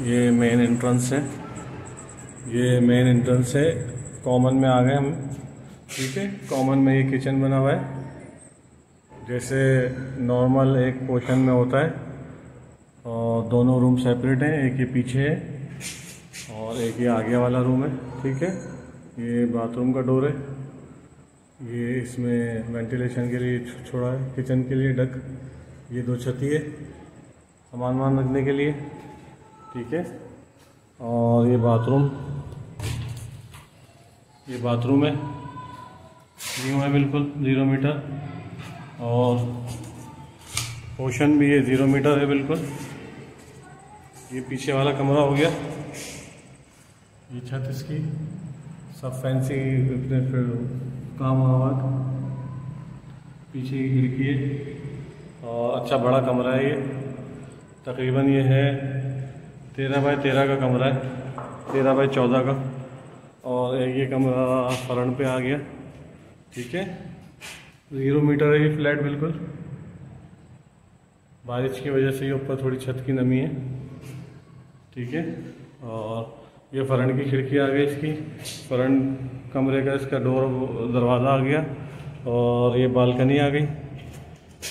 ये main entrance है, common में आ गए हम। ठीक है, कॉमन में ये किचन बना हुआ है जैसे नॉर्मल एक पोर्शन में होता है, और दोनों रूम सेपरेट हैं, एक ये पीछे है और एक ये आगे वाला रूम है। ठीक है, ये बाथरूम का डोर है, ये इसमें वेंटिलेशन के लिए छोड़ा है, किचन के लिए डक, ये दो छती है सामान वामान रखने के लिए। ठीक है, और ये बाथरूम, है, न्यू है बिल्कुल, 0 मीटर, और पोर्शन भी ये 0 मीटर है बिल्कुल। ये पीछे वाला कमरा हो गया, ये छत इसकी सब फैंसी फिर काम हुआ, पीछे की खिड़की है, और अच्छा बड़ा कमरा है। ये तकरीबन ये है 13 बाय 13 का कमरा है, 13 बाय 14 का, और ये कमरा फ्रंट पे आ गया। ठीक है, 0 मीटर है ये फ्लैट बिल्कुल, बारिश की वजह से ये ऊपर थोड़ी छत की नमी है। ठीक है, और ये फ्रंट की खिड़की आ गई इसकी, फ्रंट कमरे का इसका डोर दरवाज़ा आ गया, और ये बालकनी आ गई।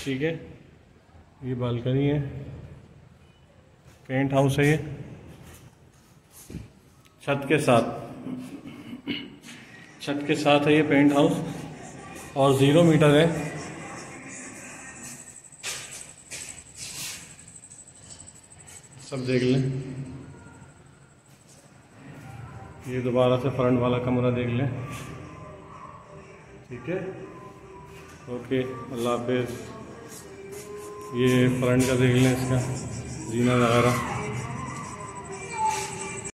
ठीक है, ये बालकनी है, पेंट हाउस है ये छत के साथ, है ये पेंट हाउस, और 0 मीटर है। सब देख लें, ये दोबारा से फ्रंट वाला कमरा देख लें। ठीक है, ओके, अल्लाह हाफिज़। ये फ्रंट का देख लें, इसका जीना वगैरह।